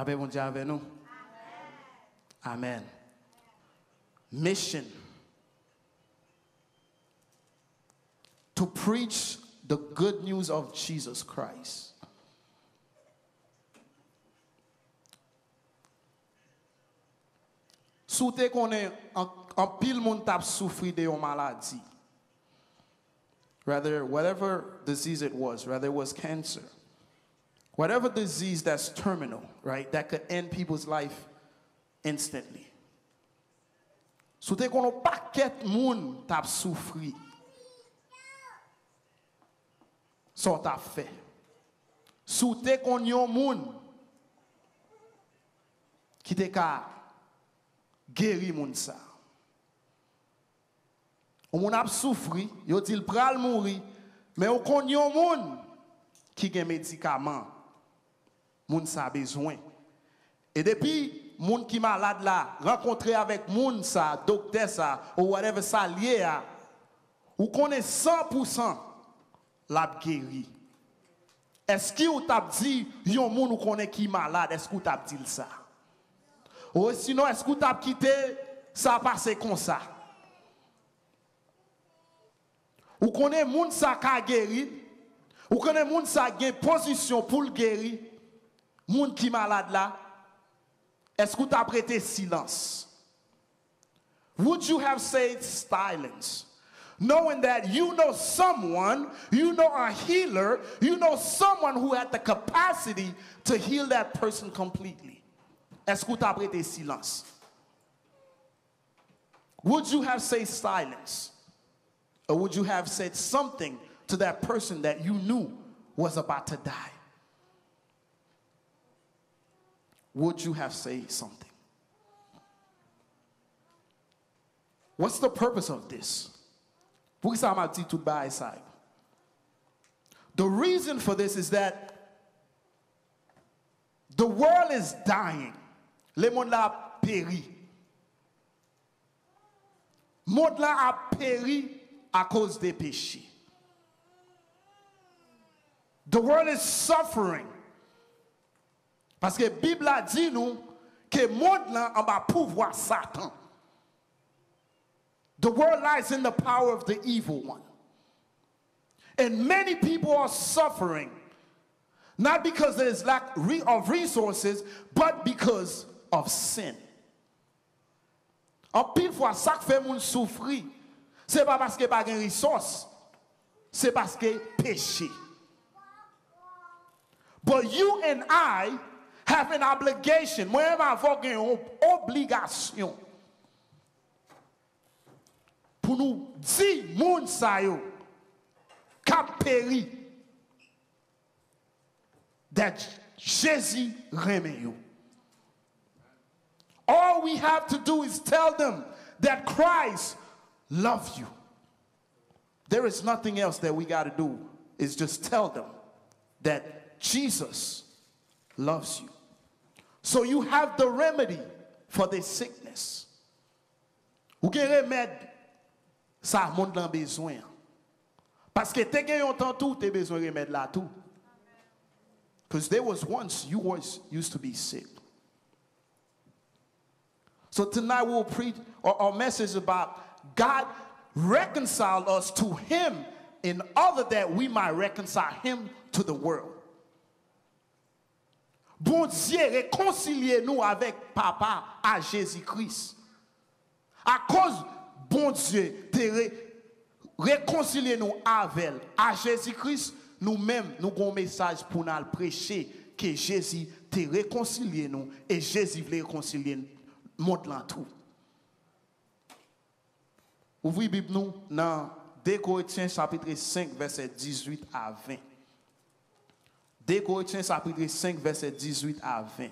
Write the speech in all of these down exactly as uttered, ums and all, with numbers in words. La paix, bon Dieu, avec nous. Amen. Mission. To preach the good news of Jesus Christ. Soute konnen an pile moun tap soufri de yon maladi. Rather, whatever disease it was, rather it was cancer. Whatever disease that's terminal, right, that could end people's life instantly. Soute konnen paket moun tap soufri. So tap fe. Soute konnen yon moun ki te ka guéri moun sa. Ou moun ap soufri, yo dil pral mouri, mais ou konn yon moun ki gen médicament moun sa bezwen. Et depuis moun ki malade la, rencontré avec moun sa, docteur sa ou whatever sa lié a, ou connaît cent pour cent la guéri. Est-ce ki ou tap di yon moun ou connaît ki malade, est-ce ou tap dil sa? Ou sinon, est-ce que tu as quitté ça passé comme ça? Ou connaît moun sa ka guéri, ou connaît moun sa gen position pour le guérir, moun ki malade là, est-ce que tu as prêté silence? Would you have said silence? Knowing that you know someone, you know a healer, you know someone who had the capacity to heal that person completely. Est-ce que tu as prêté silence? Would you have said silence? Or would you have said something to that person that you knew was about to die? Would you have said something? What's the purpose of this? The reason for this is that the world is dying. Le monde la péri. Monde la a péri à cause des péchés. The world is suffering. Parce que Bible a dit nous que monde la en bas pouvoir Satan. The world lies in the power of the evil one. And many people are suffering. Not because there is lack of resources, but because of sin. En pile fois, ça fait moun souffrir. C'est pas parce que pas gen ressources, c'est parce que péché. But you and I have an obligation. Moi et ma voix gen une obligation pour nous dire moun sa yo kap péri, that Jésus remet you. All we have to do is tell them that Christ loves you. There is nothing else that we got to do. Is just tell them that Jesus loves you. So you have the remedy for this sickness. Ou gen remède sa moun nan bezwen. Parce que te gen yon tan tou te bezwen remède la tou. Because there was once you was used to be sick. So tonight we'll preach our, our message about God reconciled us to him in order that we might reconcile him to the world. Bon Dieu, réconciliez-nous avec Papa à Jésus-Christ. À cause, bon Dieu, réconciliez-nous avec à Jésus-Christ. Nous-mêmes, nous avons un message pour nous prêcher que Jésus te réconcilie nous et Jésus veut réconcilier le monde là tout. Ouvrez la Bible nous dans deux Corinthiens chapitre cinq verset dix-huit à vingt. deux Corinthiens chapitre cinq verset dix-huit à vingt.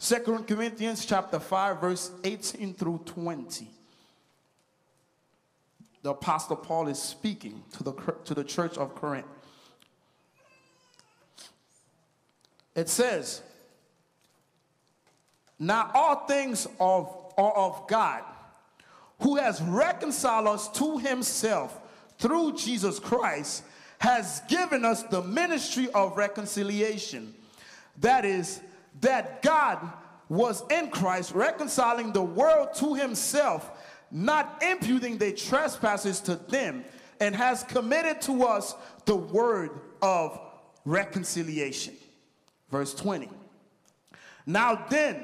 Second Corinthians chapter five verse eighteen through twenty. The apostle Paul is speaking to the to the church of Corinth. It says, now all things are of God, who has reconciled us to himself through Jesus Christ, has given us the ministry of reconciliation. That is, that God was in Christ reconciling the world to himself, not imputing their trespasses to them, and has committed to us the word of reconciliation. Verse twenty. Now then,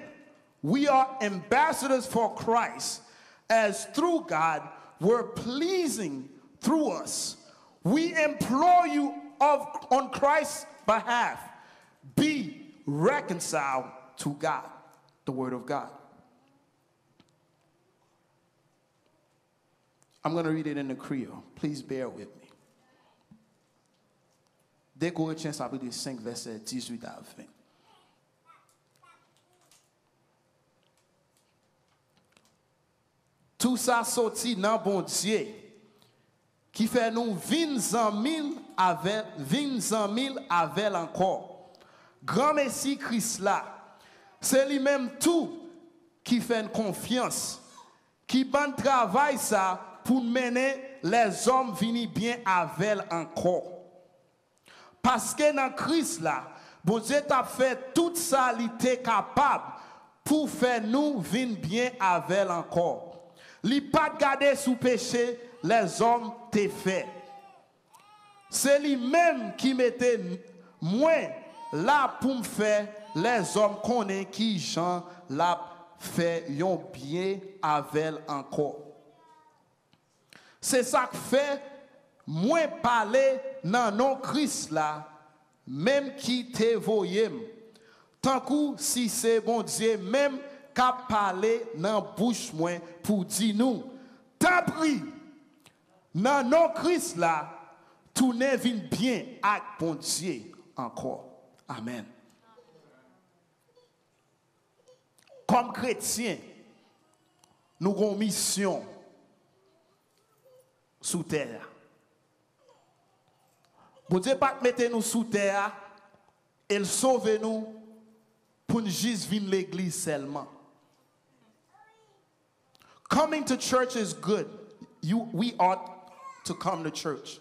we are ambassadors for Christ, as through God we're pleasing through us. We implore you of, on Christ's behalf, be reconciled to God, the word of God. I'm going to read it in the Creole. Please bear with me. deux Corinthiens chapitre cinq verset dix-huit à vingt. Tout ça sorti dans bon Dieu qui fait nous vingt mille avec vingt mille avec encore. Grand Messie Christ là, c'est lui-même tout qui fait une confiance, qui ban travail ça pour mener les hommes venir bien avec encore. Parce que dans Christ là, bon Dieu t'a fait toute ça il était capable pour faire nous venir bien avec encore. Li pas garder sous péché les hommes t'es fait. C'est lui-même qui mettait moins là pour me faire les hommes connaît qui Jean l'a fait yon bien avec encore. C'est ça que fait moins parler dans non Christ là, même qui te voyait. Tant coup si c'est bon Dieu même qu'a parlé dans bouche moins pour dire nous t'as pris dans nos Christ là tourner vient bien à bon Dieu encore. Amen. Comme chrétiens nous avons mission sous terre. Bon Dieu pas mettre nous sous terre, il sauve nous pour nous juste venir l'église seulement. Coming to church is good. You, we ought to come to church.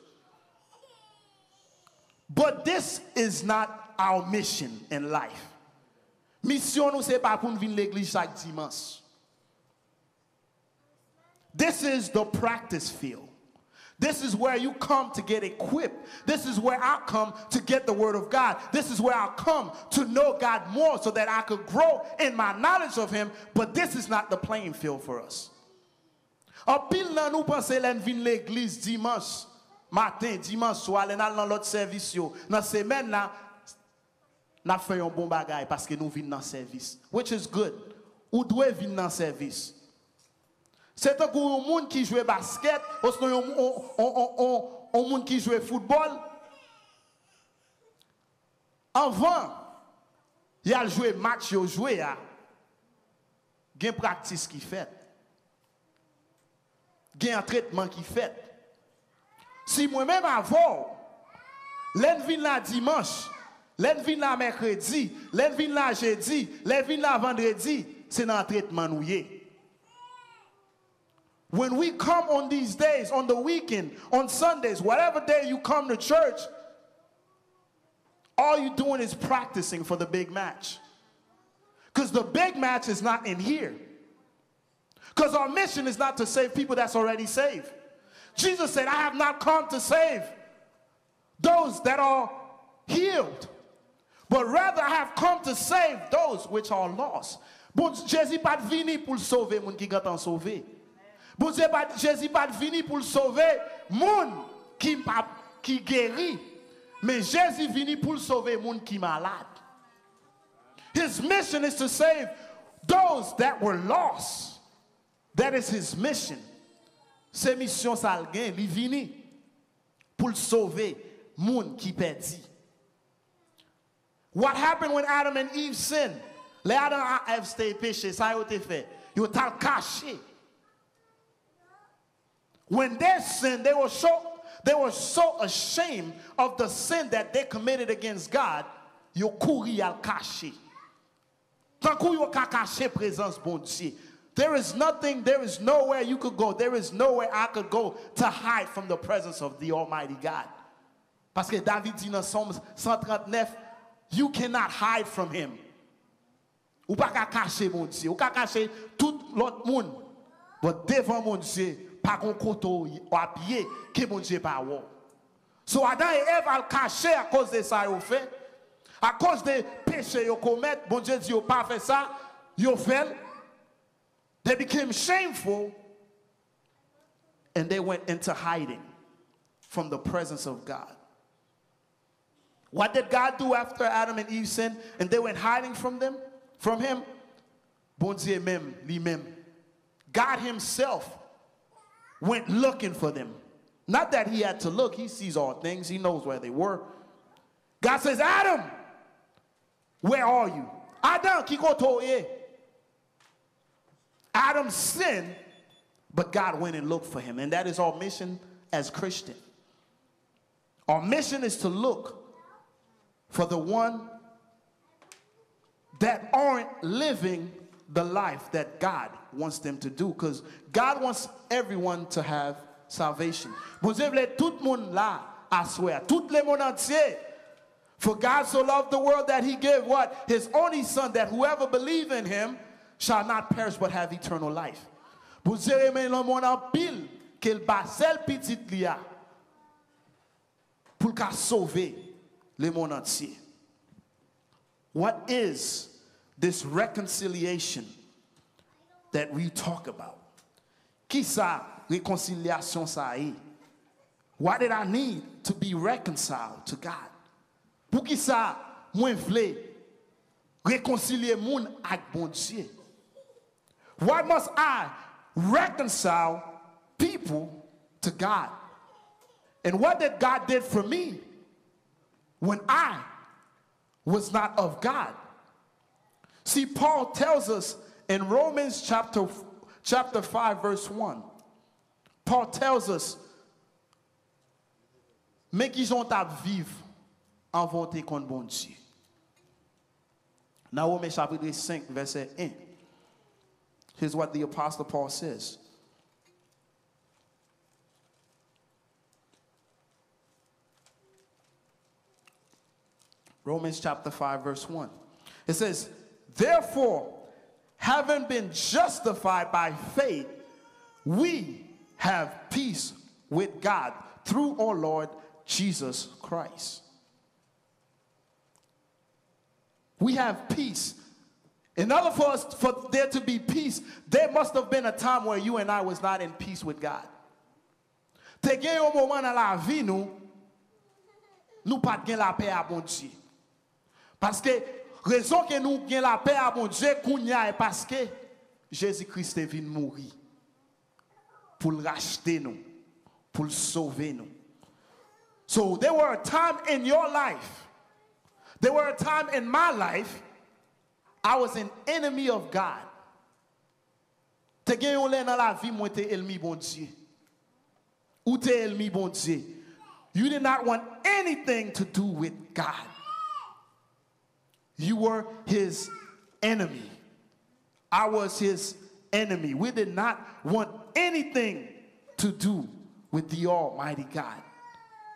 But this is not our mission in life. Mission nous c'est pas pour venir l'église chaque dimanche. This is the practice field. This is where you come to get equipped. This is where I come to get the word of God. This is where I come to know God more so that I could grow in my knowledge of him. But this is not the playing field for us. En pile nan nou panse len vin l'église dimanche matin, dimanche soir, len al nan lot service yo. Nan semaine la, na fè yon bon bagay parce que nou vin nan service, which is good. Ou dwe vin nan service. C'est un monde qui joue basket, ou c'est un monde qui joue football. Avant, il y a joué match, il y a une pratique qui fait. Il y a un traitement qui fait. Si moi-même avant, l'envie la dimanche, l'envie la mercredi, l'envie la jeudi, l'envie la vendredi, c'est dans le traitement nous. When we come on these days, on the weekend, on Sundays, whatever day you come to church, all you're doing is practicing for the big match. Because the big match is not in here. Because our mission is not to save people that's already saved. Jesus said, I have not come to save those that are healed, but rather I have come to save those which are lost. Bon Jésus pas vini pour sauver moun ki gatan sauver. Bon Dieu pas Jésus pas venu pour le sauver moun qui qui guérit, mais Jésus venu pour le sauver moun qui malade. His mission is to save those that were lost. That is his mission. Ses mission sa l'gain, li vini pour le sauver moun qui perdi. What happened when Adam and Eve sinned? Les Adam et Eve stay péché, ça yo te fait. Yo t'al caché. When they sinned, they were so they were so ashamed of the sin that they committed against God. Yo kouri al kache. Tan kou yo ka kache présence bon Dieu. There is nothing, there is nowhere you could go. There is nowhere I could go to hide from the presence of the Almighty God. Parce que David dit dans Psalms one thirty-nine, you cannot hide from him. Ou pas qu'à casser mon Dieu, ou qu'à casser tout l'autre monde. Mais devant mon Dieu, pas qu'on koto ou à pied, que mon Dieu pas ou. So Adam et Ève al caché à cause de ça yo fait, à cause des péchés yo commet, mon Dieu dit yo pas fait ça, yo fait. They became shameful and they went into hiding from the presence of God. What did God do after Adam and Eve sinned and they went hiding from them? From him, bon Dieu même, lui-même. God himself went looking for them. Not that he had to look. He sees all things. He knows where they were. God says, Adam, where are you? Adam, ki koto ye? Adam sinned, but God went and looked for him. And that is our mission as Christian. Our mission is to look for the one that aren't living the life that God wants them to do. Because God wants everyone to have salvation. Vous avez tout monde là à swear. Tout le monde entier. For God so loved the world that he gave what? His only son, that whoever believes in him shall not perish but have eternal life. Vous avez aimé le monde en pile qu'il basel petit lia pour qu'a sauver le monde entier. What is this reconciliation that we talk about? Qui sa réconciliation sa e? Why did I need to be reconciled to God? Pour qui sa mwen vle réconcilier moun ak bon Dieu? Why must I reconcile people to God? And what did God did for me when I was not of God? See, Paul tells us in Romans chapter, chapter five, verse one. Paul tells us, mais qu'ils ont à vivre en volonté contre bon Dieu. Now, Romains chapitre five, verset one. Here's what the Apostle Paul says. Romans chapter five, verse one. It says, therefore, having been justified by faith, we have peace with God through our Lord Jesus Christ. We have peace. In order for us, for there to be peace, there must have been a time where you and I was not in peace with God. Te gen yon moment nan la vi nou, nou pat gen la paix a bon Dieu. Parce que raison que nous gagnons la paix à mon Dieu, est parce que Jésus-Christ est venu mourir pour le racheter nous, pour le sauver nous. So there were a time in your life, there were a time in my life, I was an enemy of God. Te gagné là dans la vie, moi t'es ennemi bon Dieu. Ou t'es ennemi bon Dieu. You did not want anything to do with God. You were his enemy. I was his enemy. We did not want anything to do with the Almighty God.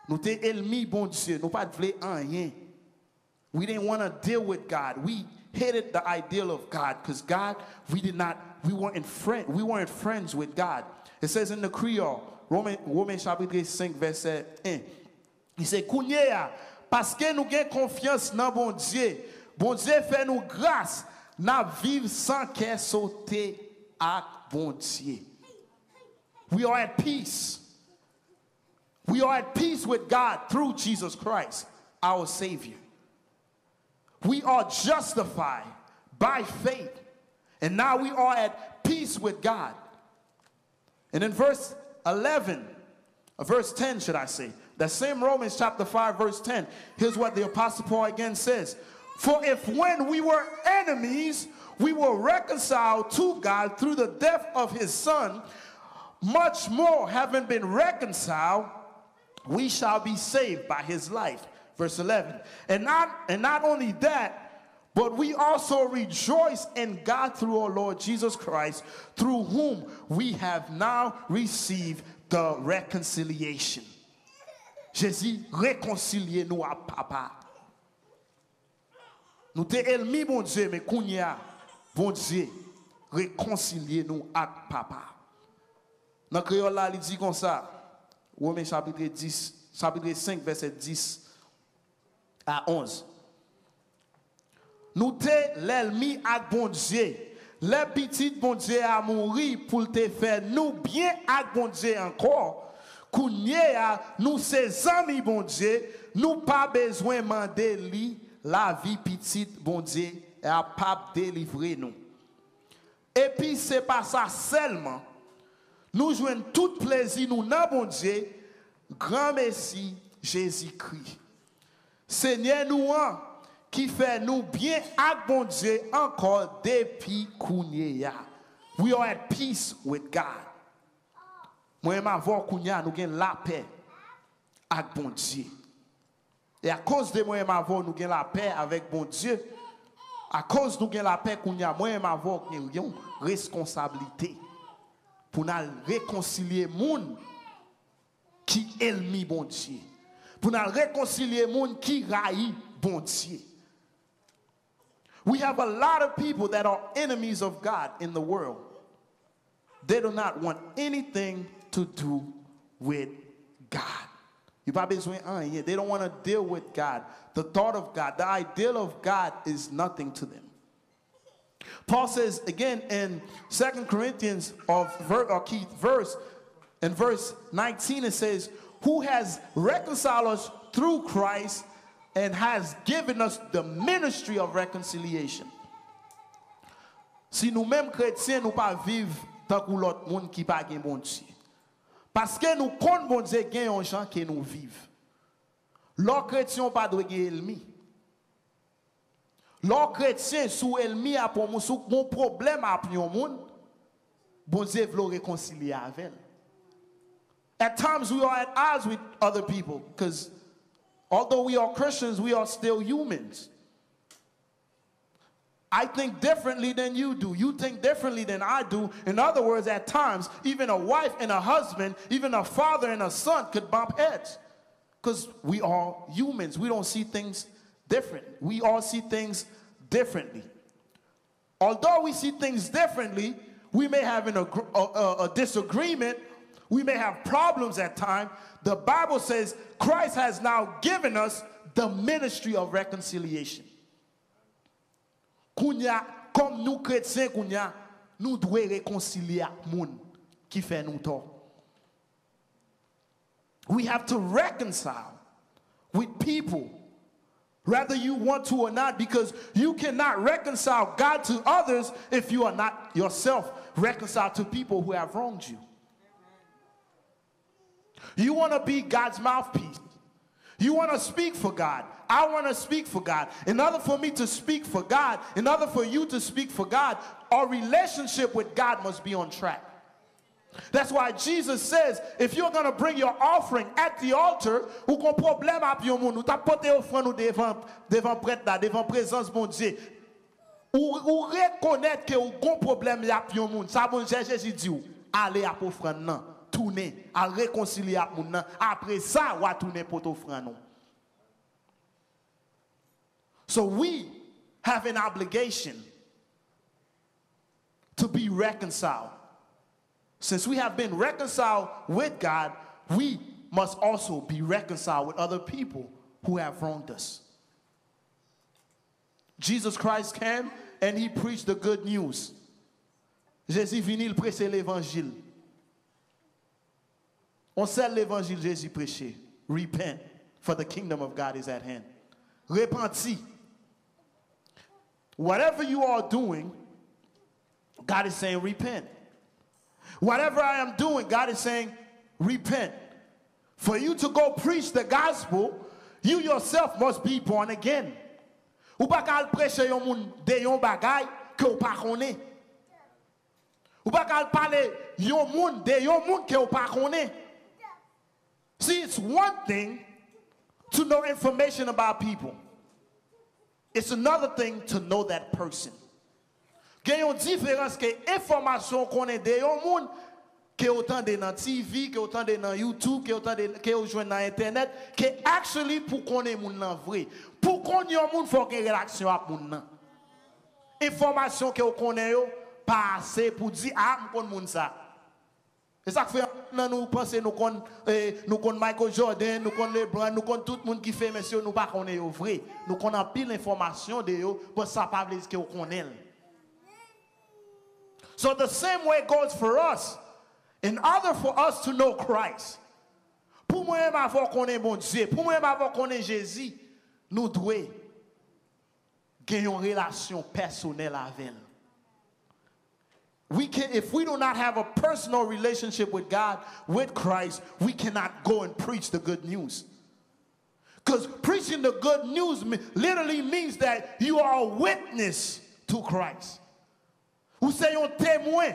Nous te ennemi bon Dieu. Nous pas vle rien. We didn't want to deal with God. We hated the ideal of God because God, we did not, we weren't friend, we weren't friends with God. It says in the Creole, Romains Romans chapitre five, verset one. Il se kounye parce que nous gain confiance dans bon Dieu. Bon Dieu fait nous grâce, n'a vivre sans qu'elle sauter à bon Dieu. We are at peace. We are at peace with God through Jesus Christ, our Savior. We are justified by faith. And now we are at peace with God. And in verse eleven, or verse ten should I say, that same Romans chapter five, verse ten, here's what the Apostle Paul again says. For if when we were enemies, we were reconciled to God through the death of his son, much more having been reconciled, we shall be saved by his life. Verse eleven. And not, and not only that, but we also rejoice in God through our Lord Jesus Christ, through whom we have now received the reconciliation. Jésus, réconciliez-nous à Papa. Nous t'es ennemi, bon Dieu, mais kounya, Bon Dieu, réconciliez-nous avec Papa. Dans le créole, il dit comme ça, Romains chapitre dix, chapitre cinq, verset dix à onze. Nous t'es l'ennemi avec bon Dieu. Les petits bon Dieu a mouru pour te faire nous bien avec bon Dieu encore. Nous ses amis bon Dieu, nous pas besoin demander lui la vie petite bon Dieu et à pas délivrer nous. Et puis c'est pas ça seulement. Nous joignons tout plaisir nous dans bon Dieu, grand Messie Jésus-Christ. Seigneur nous en qui fait nous bien avec bon Dieu encore depuis Kounia. We are at peace with God. Moi, je m'avoue Kounia, nous avons la paix avec bon Dieu. Et à cause de moi, je m'avoue, nous avons la paix avec bon Dieu. À cause de nous avons la paix, Kounia, moi, je m'avoue, nous avons une responsabilité pour nous réconcilier les gens qui sont ennemis, bon Dieu. Pour nous réconcilier les gens qui raillent, bon Dieu. We have a lot of people that are enemies of God in the world. They do not want anything to do with God. You probably went on here. They don't want to deal with God. The thought of God, the ideal of God is nothing to them. Paul says again in Second Corinthians of or key verse, in verse nineteen, it says, who has reconciled us through Christ and has given us the ministry of reconciliation. Si nous-mêmes chrétiens nous pas vivre tant que l'autre monde qui pas gagne bon Dieu. Parce que nous compte bon Dieu gagne en gens qui nous vivent. L'autre chrétien pas doit gagner ennemi. L'autre chrétien sous ennemi a pour mon sous mon problème a pour monde. Bon Dieu veut réconcilier avec. At times we are at odds with other people because although we are Christians, we are still humans. I think differently than you do. You think differently than I do. In other words, at times, even a wife and a husband, even a father and a son could bump heads. Because we are humans. We don't see things different. We all see things differently. Although we see things differently, we may have an, a, a, a disagreement. We may have problems at times. The Bible says Christ has now given us the ministry of reconciliation. Kounya, comme nous chrétiens, kounya, nous devons réconcilier avec le monde qui fait nous tort. We have to reconcile with people, whether you want to or not, because you cannot reconcile God to others if you are not yourself reconciled to people who have wronged you. You want to be God's mouthpiece. You want to speak for God. I want to speak for God. In order for me to speak for God, in order for you to speak for God, our relationship with God must be on track. That's why Jesus says, if you're going to bring your offering at the altar, ou qu'on problème à pion moun, ou ta pote offrande ou devant devant prêtre là, devant présence bon Dieu. Ou ou reconnaître que ou gon problème à pion moun. Ça bon Jésus dit ou, allez à offrande nan. Tourner à réconcilier avec mon nom après ça on va tourner pour t'offrir non. So we have an obligation to be reconciled. Since we have been reconciled with God, we must also be reconciled with other people who have wronged us. Jesus Christ came and he preached the good news. Jésus venu il prêcher l'évangile. On sait l'évangile Jésus prêché. Repent, for the kingdom of God is at hand. Repenti. Whatever you are doing, God is saying repent. Whatever I am doing, God is saying repent. For you to go preach the gospel, you yourself must be born again. Ou pa ka prêcher yon moun de yon bagay ke ou pa konnen. Ou pa ka parler yon moun de yon moun ke ou pa konnen. See, it's one thing to know information about people. It's another thing to know that person. Gayon différence que information qu'on est de yon moun que autant de nan T V, que autant de nan YouTube, que autant de que ou joine nan internet, que actually pour qu'on est moun nan vrai. Pour qu'on yon moun faut que relation avec moun nan. information que vous connaissez, passez pour dire, ah, je connais ça. C'est ça que fait, nous pensons que nous connaissons Michael Jordan, nous connaissons LeBron, nous connaissons tout le monde qui fait, monsieur, nous ne connaissons pas vrai. Nous connaissons pile l'information de vous, pour savoir ce que vous connaissez. So the same way goes for us. In order for us to know Christ, pour moi, je veux connaître mon Dieu, pour moi, je veux connaître Jésus, nous devons gagner une relation personnelle avec lui. We can, if we do not have a personal relationship with God, with Christ, we cannot go and preach the good news. Because preaching the good news literally means that you are a witness to Christ. Ou se yon témoin.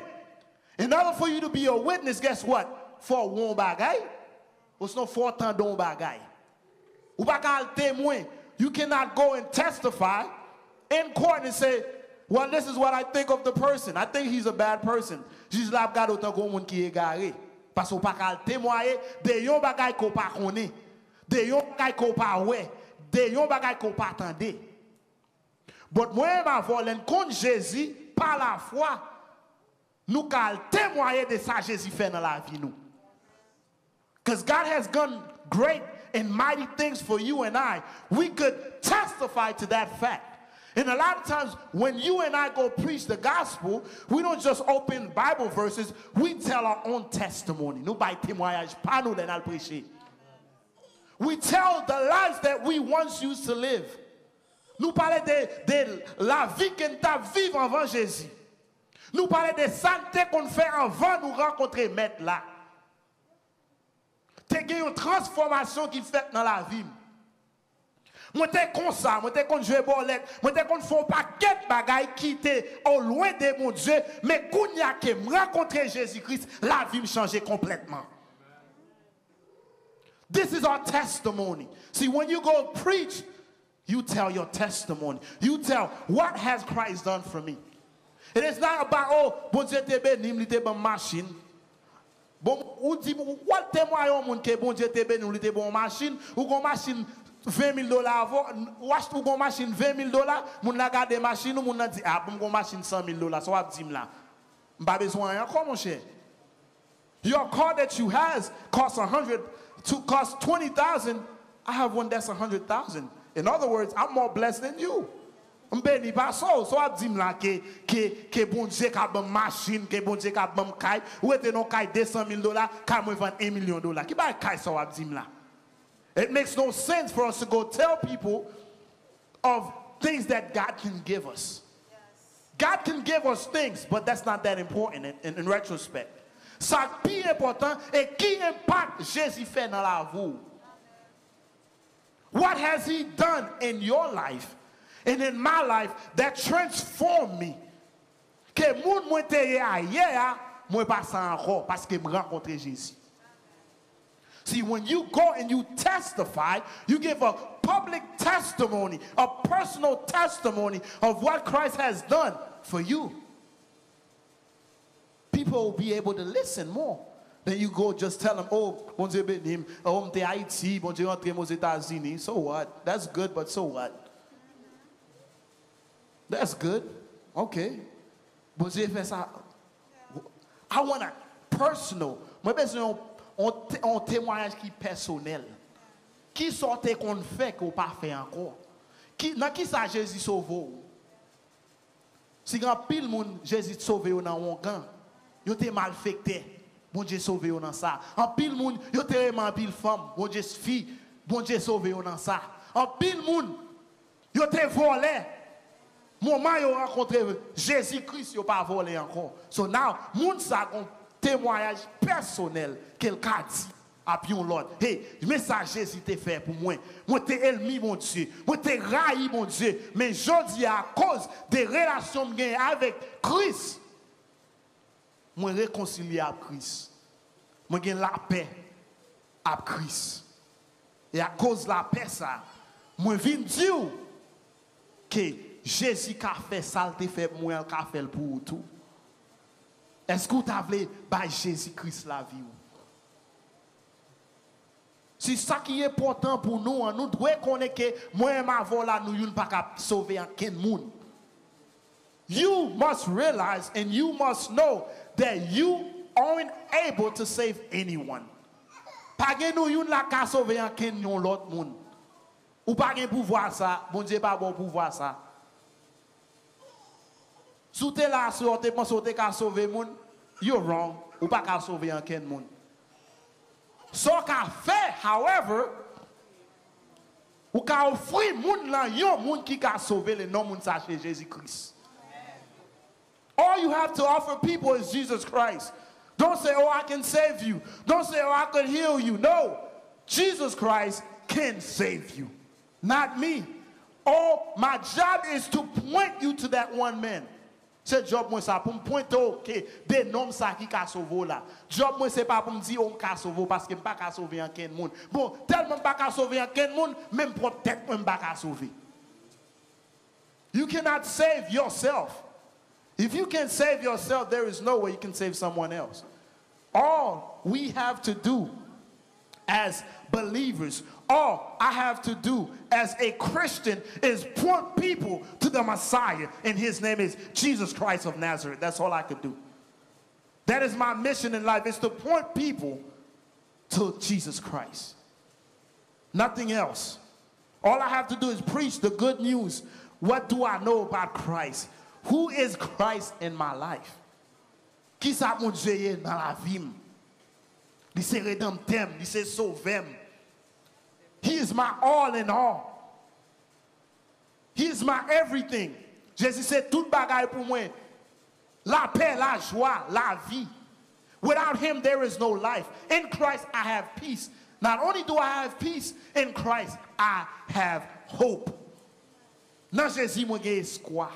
In order for you to be a witness, guess what? For one bagay, ou sinon for tan don bagay. Ou bakal témoin. You cannot go and testify in court and say, well, this is what I think of the person. I think he's a bad person. Jis la gade otan kon moun ki egare. Parce ou pa kal témoye de yon bagay ko pa konne, de yon bagay ko pa we, de yon bagay ko pa tande. But mwen ma volen kon Jésus par la foi, nous kal témoye de sa Jésus fait dans la vie nous. Because God has done great and mighty things for you and I. We could testify to that fact. And a lot of times when you and I go preach the gospel, we don't just open Bible verses, we tell our own testimony. We tell the lives that we once used to live. Nous parlons de, de la vie qu'on t'a vivre avant Jésus. Nous parlons de santé qu'on fait avant nous rencontrer maître là. T'es une transformation qui fait dans la vie. Moi t'es comme ça, moi t'es comme jouer bolette, moi t'es comme font paquet bagaille qui t'es au loin de mon Dieu, mais quand il y a que rencontrer Jésus-Christ, la vie me change complètement. This is our testimony. See, when you go preach, you tell your testimony. You tell what has Christ done for me. It is not about oh, bon Dieu te béni, il te bon machine. Bon, ou dit what témoigne au monde que bon Dieu te béni, il te bon machine, ou gon machine twenty thousand dollars watch to go machine twenty thousand dollars moun la garder machine moun nan di ah bon go machine one hundred thousand dollars so wap di m la m pa besoin rien encore mon cher. Your car that you has costs one hundred to cost twenty thousand. I have one that's one hundred thousand. In other words, I'm more blessed than you. M béni pa so so wap di m la ke ke ke bon Dieu ka ban machine, ke bon Dieu ka ban kay ou ete non kay two hundred thousand dollars ka mwen vend one million dollars. Ki ba kay so wap di m la. It makes no sense for us to go tell people of things that God can give us. Yes. God can give us things, but that's not that important in, in, in retrospect. Ça qui est important et qui impact Jésus fait dans la vie. What has he done in your life and in my life that transformed me? Que moun mwen te ayer, mwen passe encore parce que me rencontrer Jésus. See, when you go and you testify, you give a public testimony, a personal testimony of what Christ has done for you. People will be able to listen more. Then you go just tell them, oh, bon Dieu béni, oh, m'te Haïti, bon Dieu entre aux États-Unis. So what? That's good, but so what? That's good. Okay. Bon Dieu fait ça. I want a personal. Moi, besoin un témoignage qui personnel. Qui sortait qu'on fait qu'on pas fait encore. Qui dans qui ça Jésus sauve. Si grand pile monde Jésus sauve ou dans un gang, yo té mal fêté. Bon Dieu sauve ou dans ça. En pile monde yo té en pile femme, bon Dieu fille, bon Dieu sauve ou dans ça. En pile monde yo té volé. Moment yo rencontré Jésus-Christ yo pas volé encore. So now monde ça témoignage personnel quelqu'un dit à pion l'autre hey message Jésus t'a fait pour moi moi t'ai ennemi mon Dieu moi t'ai raillé mon Dieu mais jodi à cause des relations que j'ai avec Christ moi réconcilié avec Christ moi j'ai la paix avec Christ et à cause de la paix ça moi viens dire que Jésus qu'a fait ça t'a fait pour moi qu'a fait pour tout. Est-ce que vous avez par Jésus-Christ la vie? C'est ça qui est important pour nous. Nous devons connaître que moi et ma voix là, nous ne pouvons pas sauver un monde. you must realize and you must know that you aren't able to save anyone. Pageno yon la ka sauver ken yon lot moun. Ou pa gen pouvoir ça, bon Dieu pas bon pouvoir ça. Sou te la sou te pense ou te ka sauver moun, you're wrong. Ou pa ka sauver ken moun. So ka fait, however, ou ka ofri moun la yon moun ki ka sauver le nom moun sa chez Jésus-Christ. All you have to offer people is Jesus Christ. Don't say, oh, I can save you. Don't say, oh, I can heal you. No, Jesus Christ can save you, not me. Oh, my job is to point you to that one man. Se job mwen sa pou m pointe ou ke de nom sa ki ka sovo la. Job mwen se pa pou m di ou m ka sovo paske m pa ka sove an ken moun. Bon, telman m pa ka sove an ken moun, men m protect m pa ka sove. You cannot save yourself. If you can save yourself, there is no way you can save someone else. All we have to do as believers, all I have to do as a Christian is point people to the Messiah, and his name is Jesus Christ of Nazareth. That's all I could do. That is my mission in life, is to point people to Jesus Christ. Nothing else. All I have to do is preach the good news. What do I know about Christ? Who is Christ in my life? Qui sa mon Dieu est dans la vie? Li se redemptem, li se sauvem. He is my all in all. He is my everything. Jésus c'est tout bagay pour moi. La paix, la joie, la vie. Without him there is no life. In Christ I have peace. Not only do I have peace, in Christ I have hope. Nan Jésus mwen gen espoir.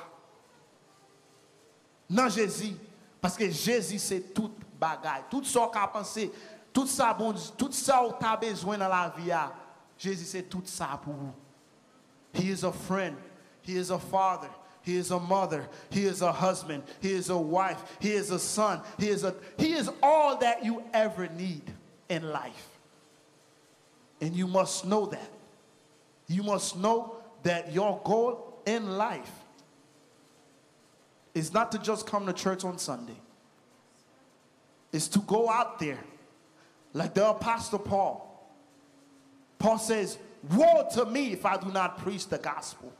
Non Jésus, parce que Jésus c'est toute bagaille, tout ça qu'a pensé, tout ça bon, tout ça où t'as besoin dans la vie. Jésus c'est tout ça pour vous. He is a friend, he is a father, he is a mother, he is a husband, he is a wife, he is a son, he is a he is all that you ever need in life. And you must know that. You must know that your goal in life is not to just come to church on Sunday. It's to go out there like the Apostle Paul. Paul says, woe to me if I do not preach the gospel.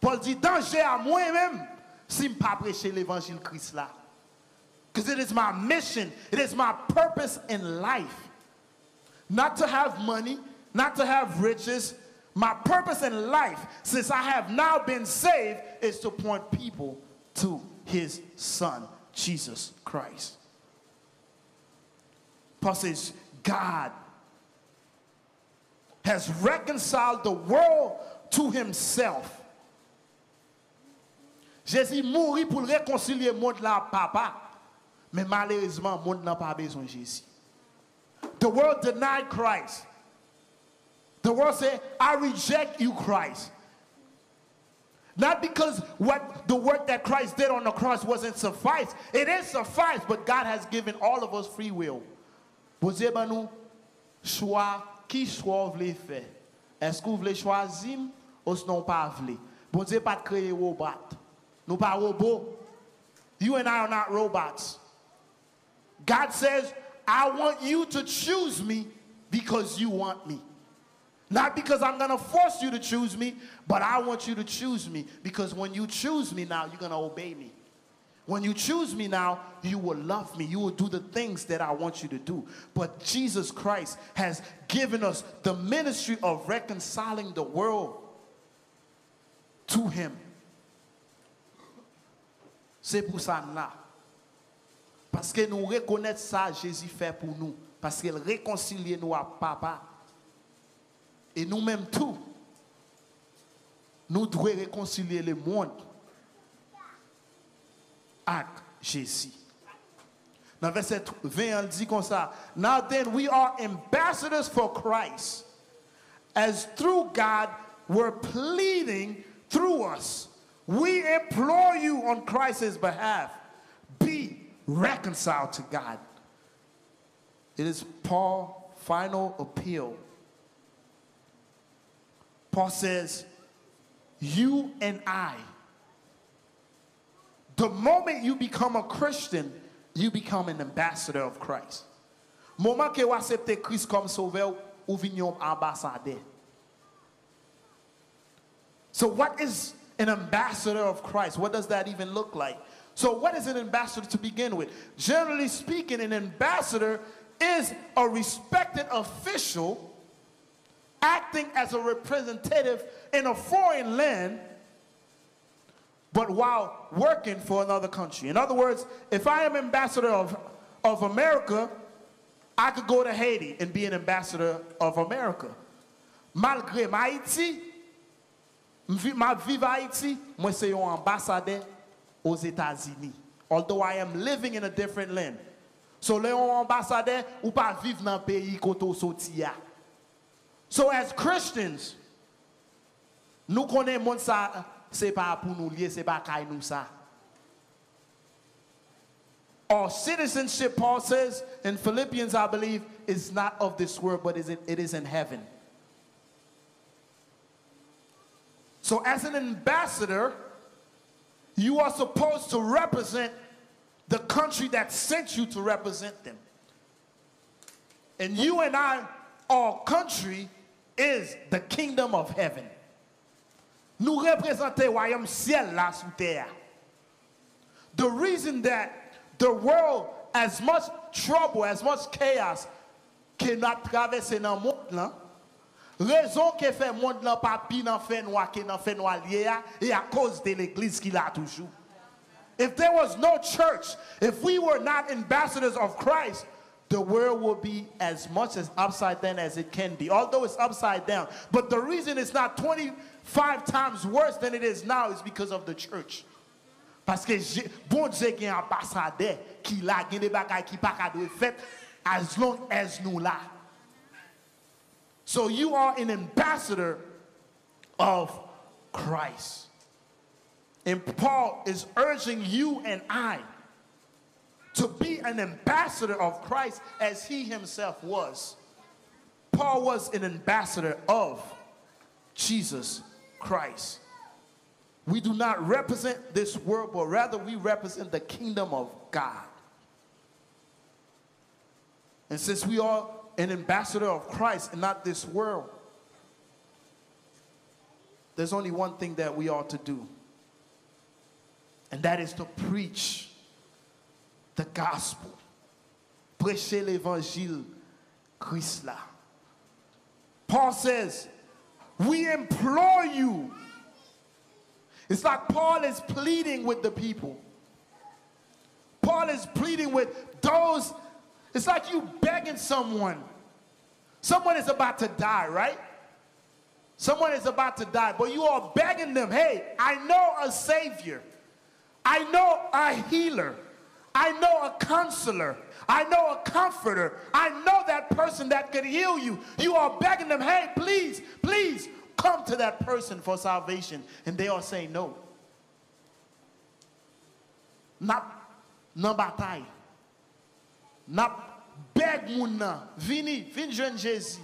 Paul dit, danger à moi-même si je ne prêche l'évangile Christ là. Because it is my mission, it is my purpose in life. Not to have money, not to have riches. My purpose in life, since I have now been saved, is to point people to his son, Jesus Christ. Paul says, God has reconciled the world to himself. Jésus mourit pour réconcilier le monde là, papa. Mais malheureusement, le monde n'a pas besoin de Jésus. The world denied Christ. The world said, I reject you, Christ. Not because what the work that Christ did on the cross wasn't suffice. It is suffice, but God has given all of us free will. Boze ban nou choix ki choix vle fè. Est-ce que vle choisi ou non pas vle? Boze pa créer robot. Nou pa robot. You and I are not robots. God says, I want you to choose me because you want me. Not because I'm going to force you to choose me, but I want you to choose me. Because when you choose me now, you're going to obey me. When you choose me now, you will love me. You will do the things that I want you to do. But Jesus Christ has given us the ministry of reconciling the world to him. C'est pour ça là. Parce que nous reconnaissons ça, Jésus fait pour nous. Parce qu'il réconcilie nous à Papa. Et nous-mêmes tout, nous devons réconcilier le monde avec Jésus. Dans verset vingt, on dit comme ça, now then we are ambassadors for Christ, as through God we're pleading through us. We implore you on Christ's behalf, be reconciled to God. It is Paul's final appeal. Paul says, you and I The moment you become a Christian, you become an ambassador of Christ. Moment que vous acceptez Christ comme sauveur, vous venez ambassadeur. So what is an ambassador of Christ? What does that even look like? So what is an ambassador to begin with? Generally speaking, an ambassador is a respected official acting as a representative in a foreign land, but while working for another country. In other words, if I am ambassador of, of America, I could go to Haiti and be an ambassador of America. Malgré Haïti, ma vive Haïti, moi c'est un ambassadeur aux États-Unis. Although I am living in a different land. So le ambassadeur ou pas vivre dans pays koto sotia. So as Christians, nous connaissons monde ça, c'est pas pour nous lier, c'est pas kay nous ça. Our citizenship, Paul says in Philippians, I believe, is not of this world, but is it, it is in heaven. So as an ambassador, you are supposed to represent the country that sent you to represent them. And you and I, our country is the kingdom of heaven. Nous représentons royaume ciel là sous terre. The reason that the world, as much trouble, as much chaos, cannot traverse dans le monde là. Raison que fait monde là pas pi dans fait noir que dans fait noir lié et à cause de l'église qui l'a toujours. If there was no church, if we were not ambassadors of Christ, the world will be as much as upside down as it can be. Although it's upside down, but the reason it's not twenty-five times worse than it is now is because of the church. Parce que bon Dieu qui est ambassadeur, qui l'a gagné des bagages qui pas qu'à faire, as long as nous là. So you are an ambassador of Christ. And Paul is urging you and I to be an ambassador of Christ as he himself was. Paul was an ambassador of Jesus Christ. We do not represent this world, but rather we represent the kingdom of God. And since we are an ambassador of Christ and not this world, there's only one thing that we ought to do. And that is to preach the gospel. Prêcher l'évangile Christ là. Paul says, we implore you. It's like Paul is pleading with the people. Paul is pleading with those. It's like you begging someone. Someone is about to die, right? Someone is about to die, but you are begging them, hey, I know a savior. I know a healer. I know a counselor. I know a comforter. I know that person that can heal you. You are begging them, hey, please, please come to that person for salvation. And they are saying no. Not nabatay. Not beg mouna. Vini, vini jeune Jésus.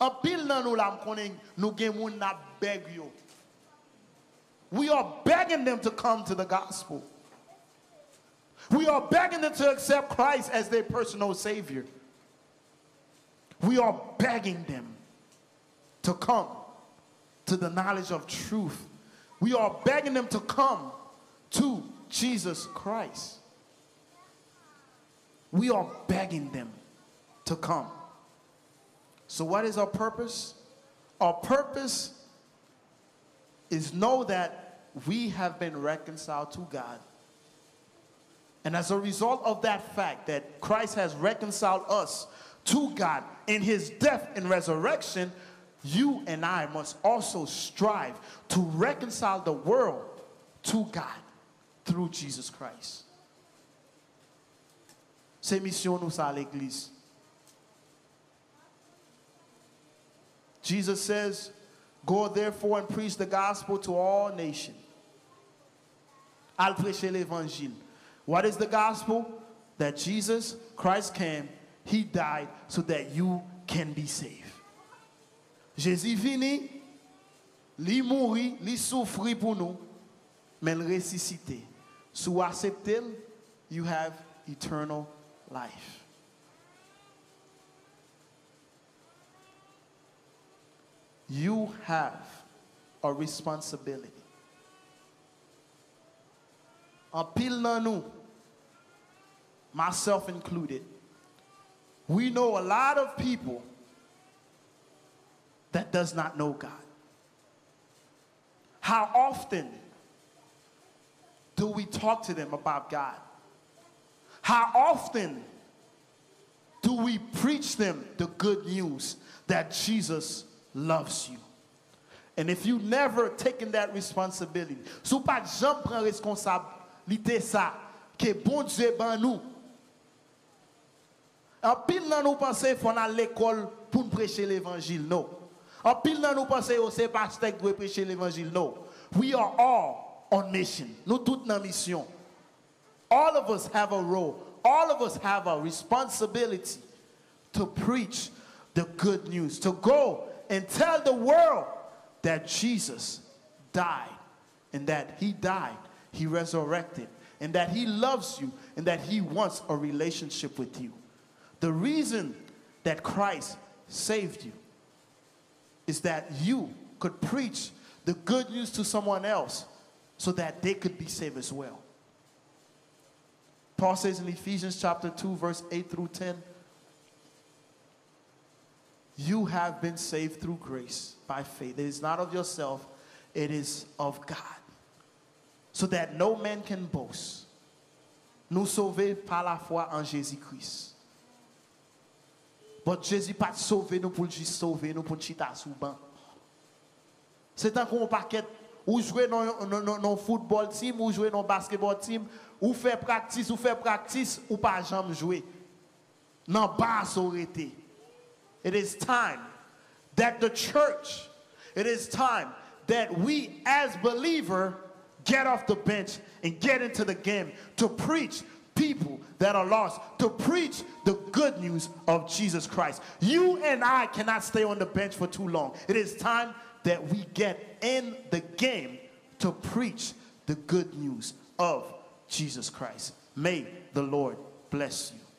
A pile nan nou la mkonnen nou gen moun na beg yo. We are begging them to come to the gospel. We are begging them to accept Christ as their personal savior. We are begging them to come to the knowledge of truth. We are begging them to come to Jesus Christ. We are begging them to come. So what is our purpose? Our purpose is know that we have been reconciled to God. And as a result of that fact that Christ has reconciled us to God in his death and resurrection, you and I must also strive to reconcile the world to God through Jesus Christ. C'est mission nous à l'église. Jesus says, go therefore and preach the gospel to all nations. Al prêcher l'évangile. What is the gospel? That Jesus Christ came, he died so that you can be saved. Jésus vini, li mouri, li souffri pour nous, mais il ressuscité. Si vous acceptez, vous avez eternal life. You have a responsibility. En pile dans nous, myself included, we know a lot of people that does not know God. How often do we talk to them about God? How often do we preach them the good news that Jesus loves you? And if you never taken that responsibility, sou pa jam pran responsabilité sa que bon Dieu ban nou. En pile nan nou pensez fon à l'école pour prêcher l'évangile, non. En pile nan nou pensez au c'est pasteur qui doit prêcher l'évangile, non. We are all on mission. Nous toutes nan mission. All of us have a role. All of us have a responsibility to preach the good news, to go and tell the world that Jesus died, and that he died, he resurrected, and that he loves you, and that he wants a relationship with you. The reason that Christ saved you is that you could preach the good news to someone else so that they could be saved as well. Paul says in Ephesians chapter two, verse eight through ten, you have been saved through grace by faith. It is not of yourself, it is of God. So that no man can boast. Nous sauver par la foi en Jésus-Christ. But Jésus pas sauver nous pour juste sauver nous pour chita sous banc. C'est un qu'on paquet ou jouer dans dans football team ou jouer dans basketball team ou faire practice ou faire practice ou pas jamais jouer. Non pas s'arrêter. It is time that the church, it is time that we as believers get off the bench and get into the game to preach people that are lost, to preach the good news of Jesus Christ. You and I cannot stay on the bench for too long. It is time that we get in the game to preach the good news of Jesus Christ. May the Lord bless you.